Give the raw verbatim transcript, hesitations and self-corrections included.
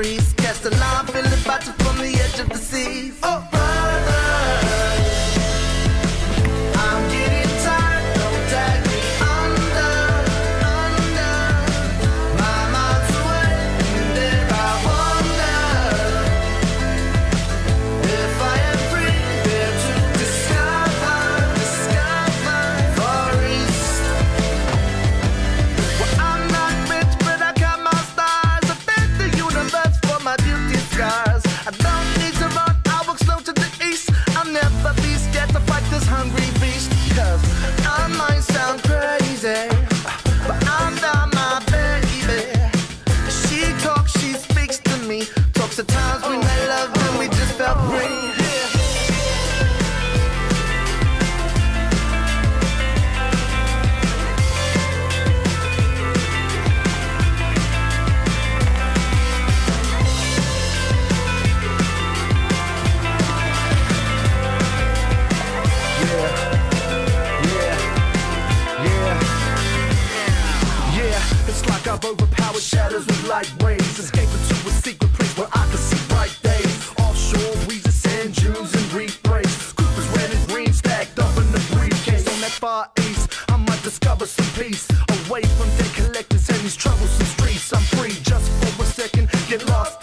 memories. Cast a line, feel the bottom from the edge of the seas. Oh, brother, I'm getting tired, don't drag me under, under. My mind's away, and there I wonder if I am free, there to discover, discover Far East. Well, I'm not rich, but I got my stars. I thank the universe for my beauty scars. I don't need to run, I walk slow to the east. I'll never be scared to fight this hungry beast. Cause I might sound crazy, but I'm not my baby. She talks, she speaks to me. Talks of times we made love and we just felt free. It's like I've overpowered shadows with light rays, escaping to a secret place where I can see bright days. Offshore weeds, sand dunes, and reef breaks. Coopers, red and green, stacked up in the briefcase. On that Far East, I might discover some peace, away from debt collectors and these troublesome streets. I'm free just for a second, get lost.